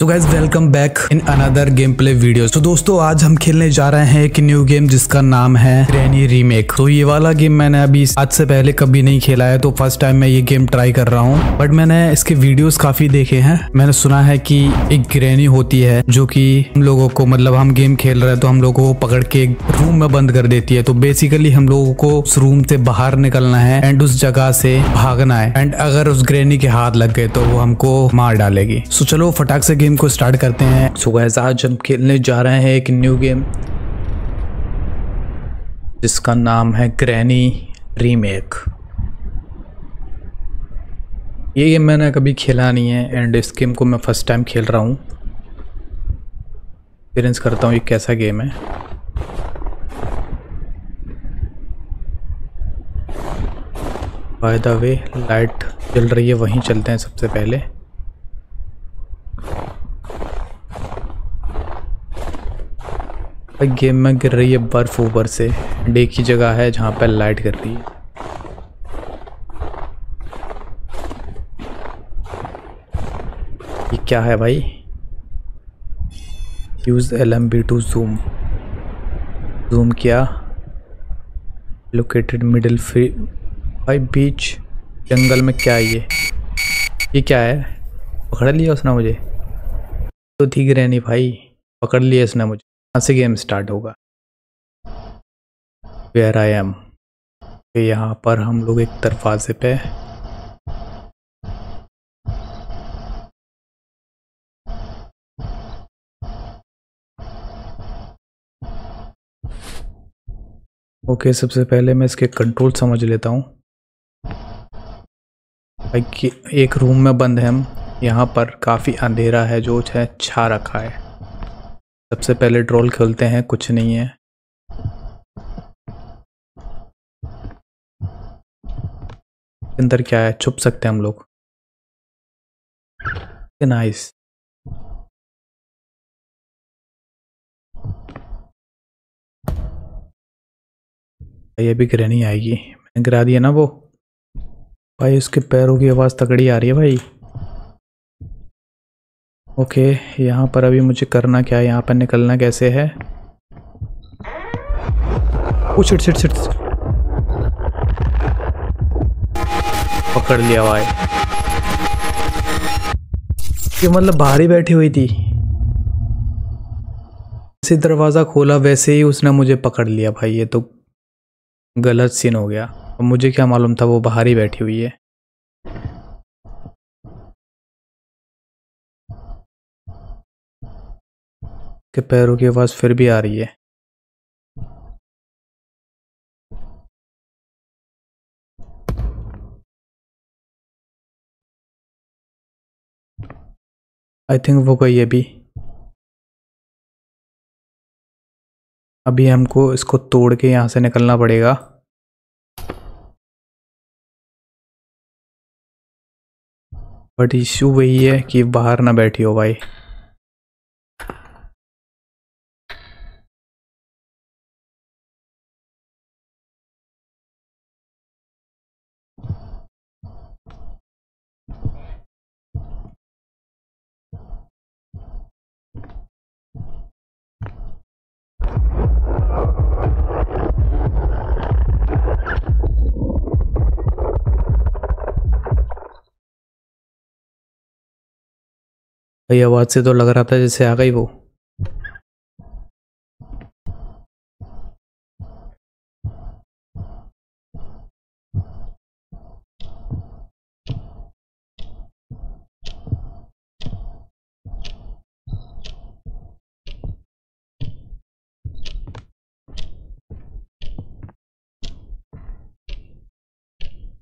तो guys welcome back in another game play video. तो दोस्तों आज हम खेलने जा रहे हैं एक न्यू गेम जिसका नाम है ग्रैनी रीमेक। तो ये वाला गेम मैंने अभी आज से पहले कभी नहीं खेला है, तो फर्स्ट टाइम मैं ये गेम ट्राई कर रहा हूँ। बट मैंने इसके वीडियोस काफी देखे हैं। मैंने सुना है कि एक ग्रैनी होती है जो कि हम लोगों को, मतलब हम गेम खेल रहे हैं तो हम लोगों को पकड़ के एक रूम में बंद कर देती है। तो बेसिकली हम लोगों को उस रूम से बाहर निकलना है एंड उस जगह से भागना है, एंड अगर उस ग्रैनी के हाथ लग गए तो वो हमको मार डालेगी। सो चलो फटाक से गेम को स्टार्ट करते हैं। सो गाइस आज हम खेलने जा रहे हैं एक न्यू गेम जिसका नाम है ग्रैनी रीमेक। ये गेम मैंने कभी खेला नहीं है एंड इस गेम को मैं फर्स्ट टाइम खेल रहा हूँ। एक्सपीरियंस करता हूँ ये कैसा गेम है। बाय द वे लाइट चल रही है, वहीं चलते हैं सबसे पहले। गेम में गिर रही है बर्फ ऊपर से, डे की जगह है जहाँ पर लाइट गिर रही है। ये क्या है भाई? Use LMB2 zoom. जूम किया। लोकेटेड मिडिल फ्री भाई बीच जंगल में। क्या है ये क्या है? पकड़ लिया उसने मुझे। तो ठीक रहनी भाई, पकड़ लिया इसने मुझे। यहाँ से गेम स्टार्ट होगा। Where I am. यहाँ पर हम लोग एक दरवाजे पे ओके, सबसे पहले मैं इसके कंट्रोल समझ लेता हूँ। एक रूम में बंद है हम। यहाँ पर काफ़ी अंधेरा है जो है छा रखा है। सबसे पहले ड्रॉल खोलते हैं, कुछ नहीं है। अंदर क्या है? छुप सकते हैं हम लोग। नाइस। ये भी ग्रैनी आएगी। मैंने गिरा दिया ना वो भाई। उसके पैरों की आवाज़ तगड़ी आ रही है भाई। ओके यहाँ पर अभी मुझे करना क्या है? यहाँ पर निकलना कैसे है? ओ शिट शिट शिट, पकड़ लिया भाई। ये मतलब बाहर ही बैठी हुई थी। जैसे दरवाज़ा खोला वैसे ही उसने मुझे पकड़ लिया भाई। ये तो गलत सीन हो गया। और मुझे क्या मालूम था वो बाहर ही बैठी हुई है। के पैरों की आवाज़ फिर भी आ रही है। आई थिंक वो गई अभी। अभी हमको इसको तोड़ के यहाँ से निकलना पड़ेगा। बट इश्यू वही है कि बाहर ना बैठी हो भाई। आवाज से तो लग रहा था जैसे आ गई वो।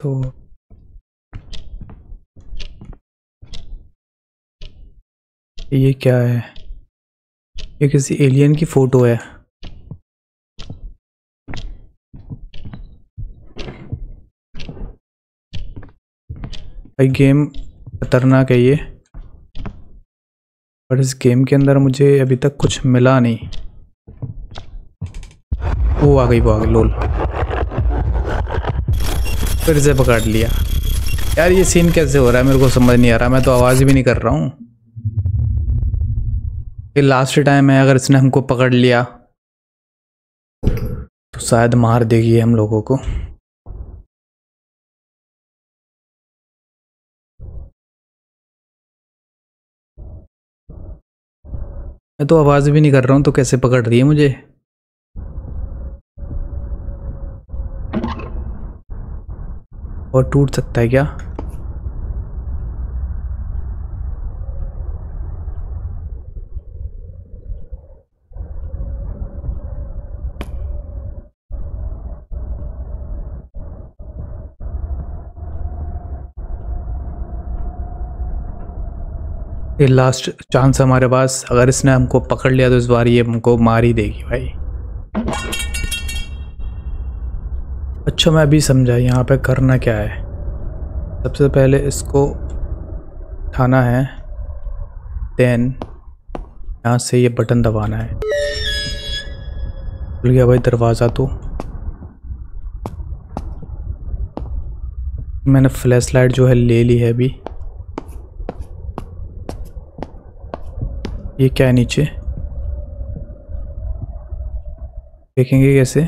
तो ये क्या है? ये किसी एलियन की फोटो है। भाई गेम खतरनाक है ये। पर इस गेम के अंदर मुझे अभी तक कुछ मिला नहीं। वो आ गई लोल। फिर से पकड़ लिया यार। ये सीन कैसे हो रहा है मेरे को समझ नहीं आ रहा। मैं तो आवाज़ भी नहीं कर रहा हूँ। ये लास्ट टाइम है, अगर इसने हमको पकड़ लिया तो शायद मार देगी हम लोगों को। मैं तो आवाज़ भी नहीं कर रहा हूँ तो कैसे पकड़ रही है मुझे। और टूट सकता है क्या? ये लास्ट चांस हमारे पास, अगर इसने हमको पकड़ लिया तो इस बार ये हमको मार ही देगी भाई। अच्छा मैं अभी समझा यहाँ पे करना क्या है। सबसे पहले इसको उठाना है, देन यहाँ से ये बटन दबाना है। खुल गया भाई दरवाज़ा। तो मैंने फ्लैश लाइट जो है ले ली है अभी। ये क्या है नीचे, देखेंगे कैसे।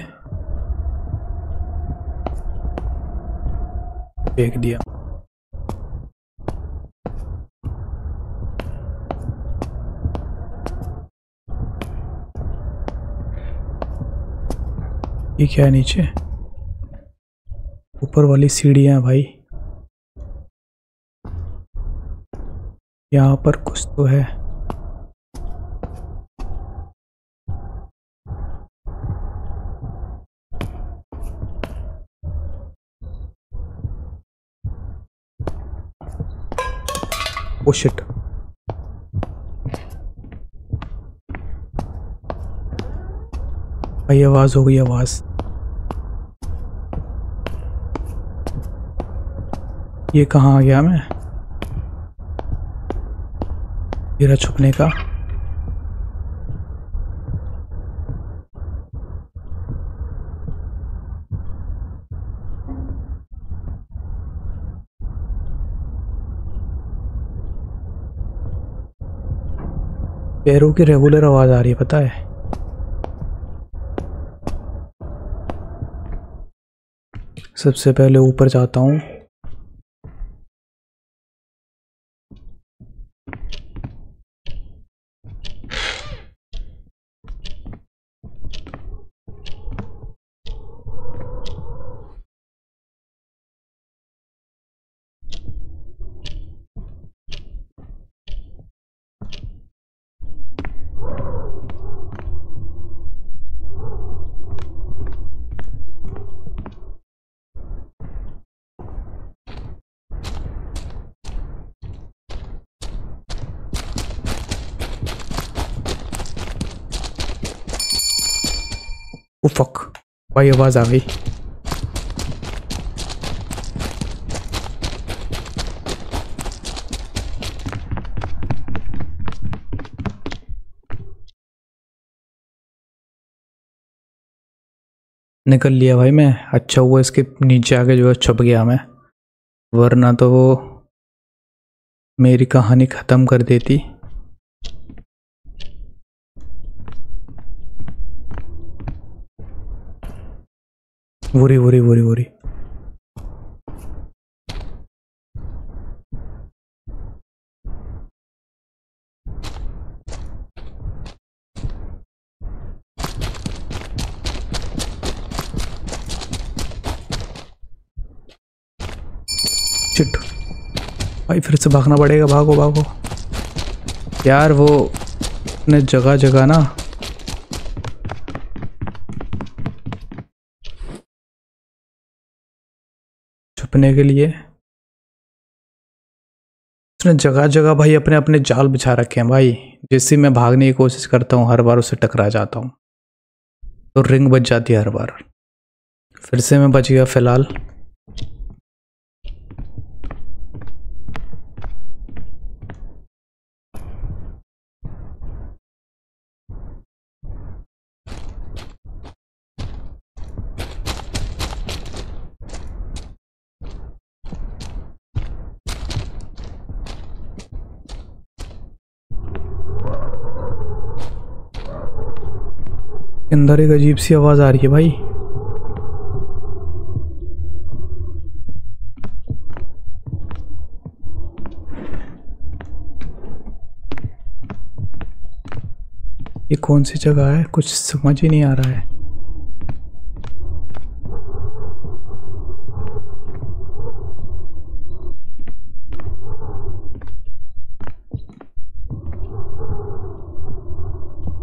फेंक दिया। ये क्या है नीचे, ऊपर वाली सीढ़ियाँ भाई। यहाँ पर कुछ तो है। Oh shit. भाई आवाज हो गई, आवाज। ये कहाँ आ गया मैं? मेरा छुपने का। पैरों की रेगुलर आवाज आ रही है, पता है। सबसे पहले ऊपर जाता हूं। ओ फक भाई आवाज आ गई। निकल लिया भाई मैं। अच्छा हुआ इसके नीचे आके जो है छुप गया मैं, वरना तो वो मेरी कहानी खत्म कर देती। बुरी बुरी बुरी बुरी। चिट भाई फिर से भागना पड़ेगा। भागो भागो यार, वो अपने जगह जगह ना छुपने के लिए उसने जगह जगह भाई अपने अपने जाल बिछा रखे हैं भाई। जैसे मैं भागने की कोशिश करता हूँ हर बार उससे टकरा जाता हूँ, तो रिंग बज जाती है हर बार। फिर से मैं बच गया फिलहाल। अंदर एक अजीब सी आवाज़ आ रही है भाई। ये कौन सी जगह है, कुछ समझ ही नहीं आ रहा है।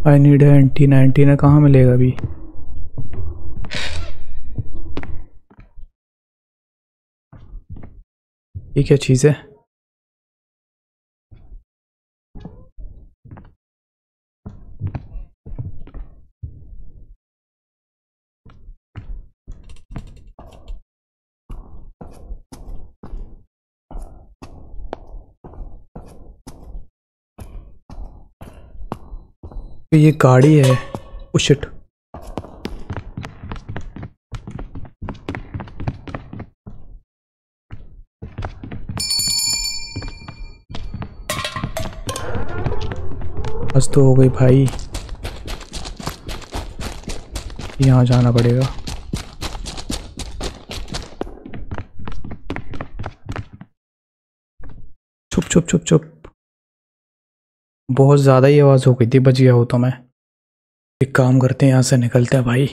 आई नीड है एंटीना। एंटीना कहाँ मिलेगा अभी? ये क्या चीज़ है? ये गाड़ी है। ओ शिट, बस तो हो गई भाई, यहाँ जाना पड़ेगा। चुप चुप चुप चुप, बहुत ज़्यादा ही आवाज़ हो गई थी, बच गया हो तो मैं। एक काम करते हैं, यहाँ से निकलते हैं भाई।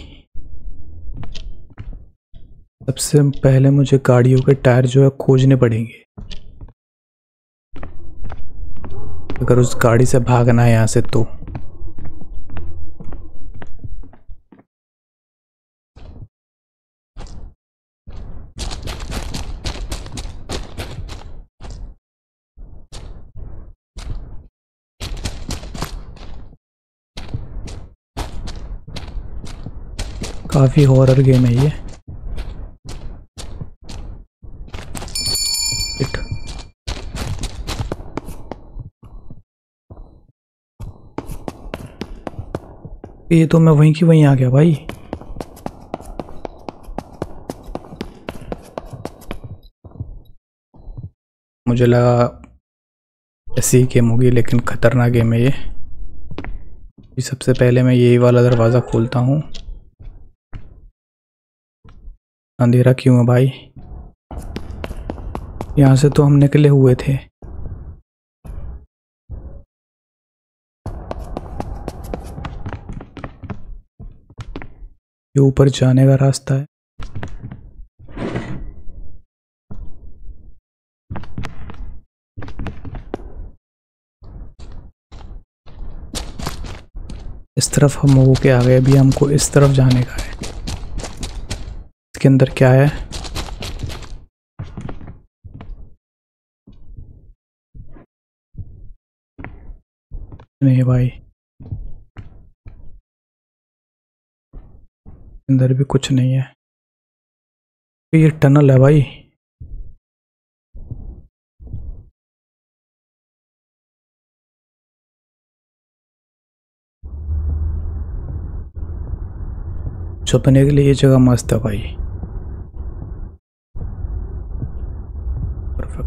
सबसे पहले मुझे गाड़ियों के टायर जो है खोजने पड़ेंगे, अगर उस गाड़ी से भागना है यहाँ से तो। काफ़ी हॉरर गेम है ये। ये तो मैं वहीं की वहीं आ गया भाई। मुझे लगा ऐसी गेम होगी, लेकिन खतरनाक गेम है ये। सबसे पहले मैं यही वाला दरवाज़ा खोलता हूँ। अंधेरा क्यों है भाई? यहाँ से तो हम निकले हुए थे। ये ऊपर जाने का रास्ता है। इस तरफ हम होके आ गए, अभी हमको इस तरफ जाने का है। के अंदर क्या है? नहीं भाई, अंदर भी कुछ नहीं है। ये टनल है भाई। छुपने के लिए ये जगह मस्त है भाई,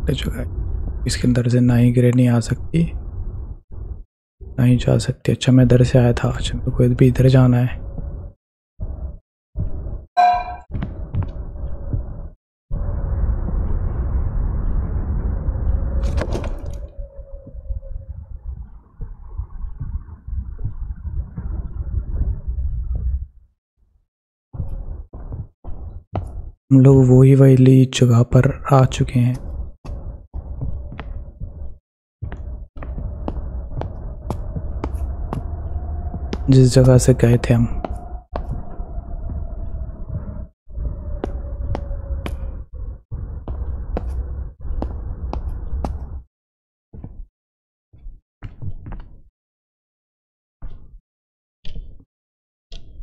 जगह है। इसके अंदर से ना ही ग्रेनी आ सकती ना ही जा सकती। अच्छा मैं इधर से आया था, अच्छा मेरे को भी इधर जाना है। हम लोग वही वाली जगह पर आ चुके हैं। जिस जगह से गए थे हम,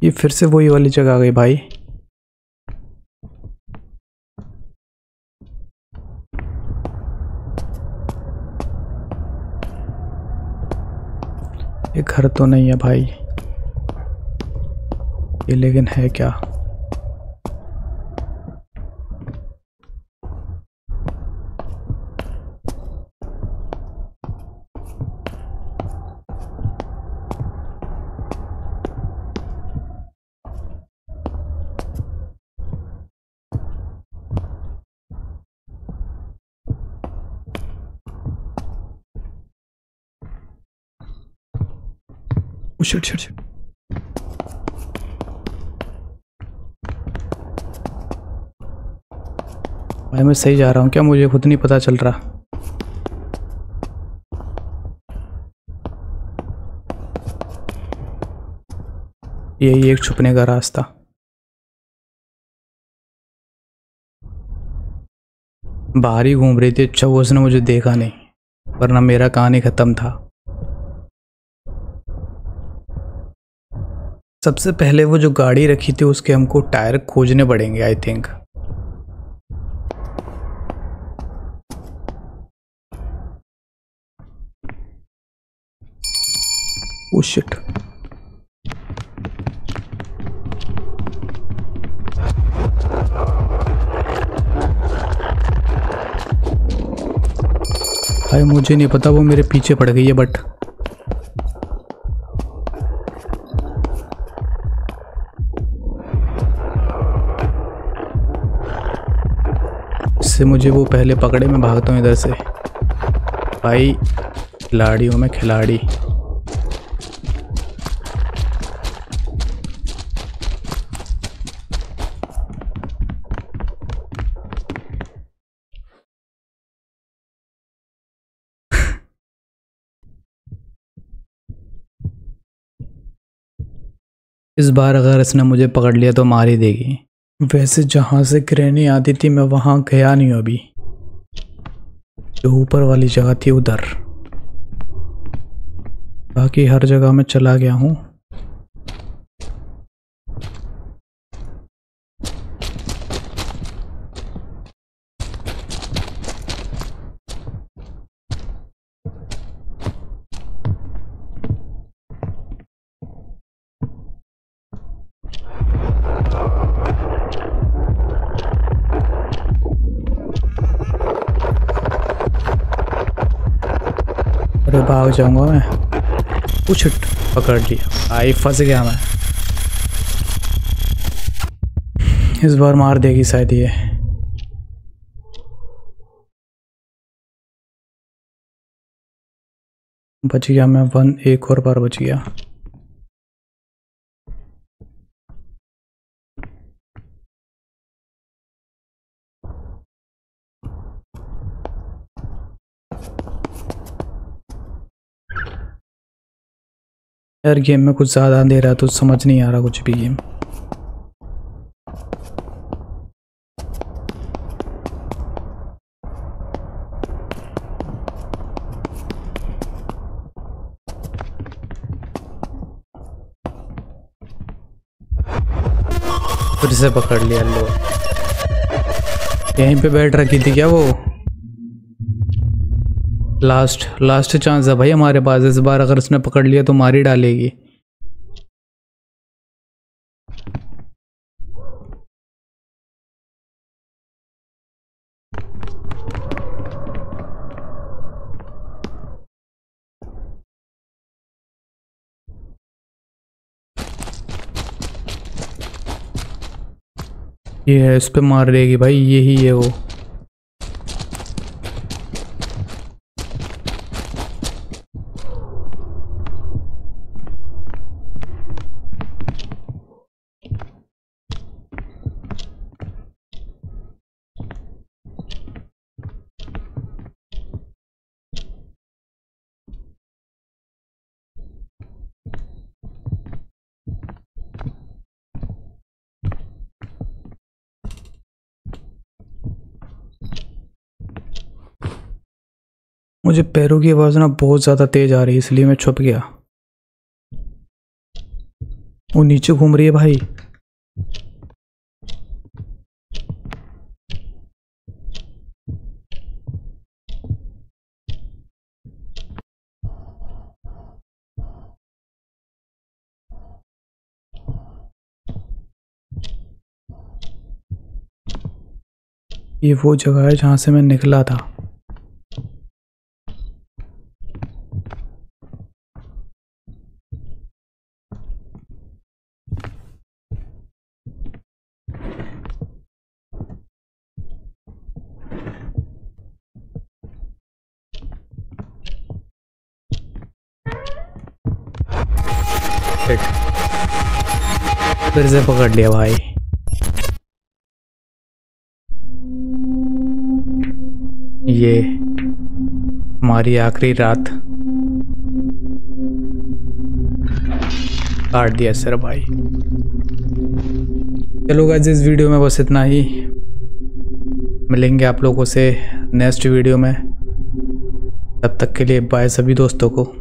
ये फिर से वही वाली जगह आ गई भाई। ये घर तो नहीं है भाई ये, लेकिन है क्या? Oh shoot, shoot, shoot. भाई मैं सही जा रहा हूँ क्या? मुझे खुद नहीं पता चल रहा। यही एक छुपने का रास्ता। बाहर ही घूम रही थी। अच्छा वो उसने मुझे देखा नहीं, वरना मेरा कहानी खत्म था। सबसे पहले वो जो गाड़ी रखी थी उसके हमको टायर खोजने पड़ेंगे आई थिंक। ओह शिट, भाई मुझे नहीं पता वो मेरे पीछे पड़ गई है। बट इससे मुझे वो पहले पकड़े। मैं भागता हूँ इधर से। भाई खिलाड़ी हूँ मैं, खिलाड़ी। इस बार अगर इसने मुझे पकड़ लिया तो मार ही देगी। वैसे जहाँ से ग्रैनी आती थी मैं वहाँ गया नहीं हूँ अभी। जो ऊपर वाली जगह थी उधर, बाकी हर जगह मैं चला गया हूँ। भाग जाऊंगा मैं। कुछ पकड़ लिया। आई फंस गया मैं। इस बार मार देगी शायद ये। बच गया मैं। वन एक और बार बच गया। यार गेम में कुछ ज़्यादा अंधेरा है तो समझ नहीं आ रहा कुछ भी गेम। फिर से पकड़ लिया। लो यहीं पे बैठ रखी थी क्या वो? लास्ट चांस है भाई हमारे पास। इस बार अगर उसने पकड़ लिया तो मार ही डालेगी। ये है, इस पे मार देगी भाई। यही है वो। मुझे पैरों की आवाज़ ना बहुत ज़्यादा तेज़ आ रही है इसलिए मैं छुप गया। वो नीचे घूम रही है भाई। ये वो जगह है जहाँ से मैं निकला था। शिट, फिर से पकड़ लिया भाई। ये हमारी आखिरी रात, काट दिया सर भाई। चलो गाइस इस वीडियो में बस इतना ही, मिलेंगे आप लोगों से नेक्स्ट वीडियो में। तब तक के लिए बाय सभी दोस्तों को,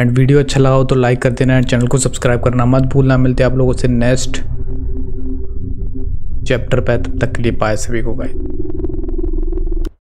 एंड वीडियो अच्छा लगा हो तो लाइक कर देना, एंड चैनल को सब्सक्राइब करना मत भूलना। मिलते हैं आप लोगों से नेक्स्ट चैप्टर पे, तब तक के लिए बाय सभी को गाइस।